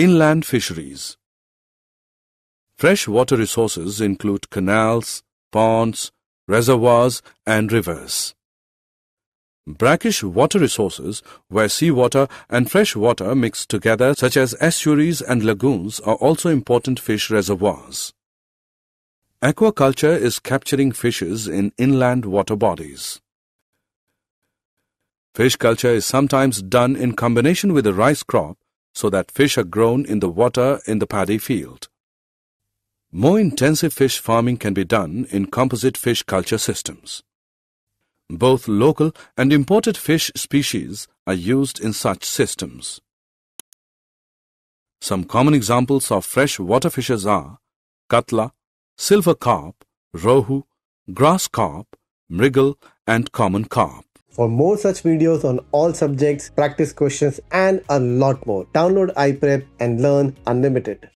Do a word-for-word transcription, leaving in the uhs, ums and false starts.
Inland fisheries. Freshwater resources include canals, ponds, reservoirs, and rivers. Brackish water resources, where seawater and fresh water mix together, such as estuaries and lagoons, are also important fish reservoirs. Aquaculture is capturing fishes in inland water bodies. Fish culture is sometimes done in combination with a rice crop so that fish are grown in the water in the paddy field. More intensive fish farming can be done in composite fish culture systems. Both local and imported fish species are used in such systems. Some common examples of freshwater fishes are katla, silver carp, rohu, grass carp, mrigal, and common carp. For more such videos on all subjects, practice questions, and a lot more, download iPrep and learn unlimited.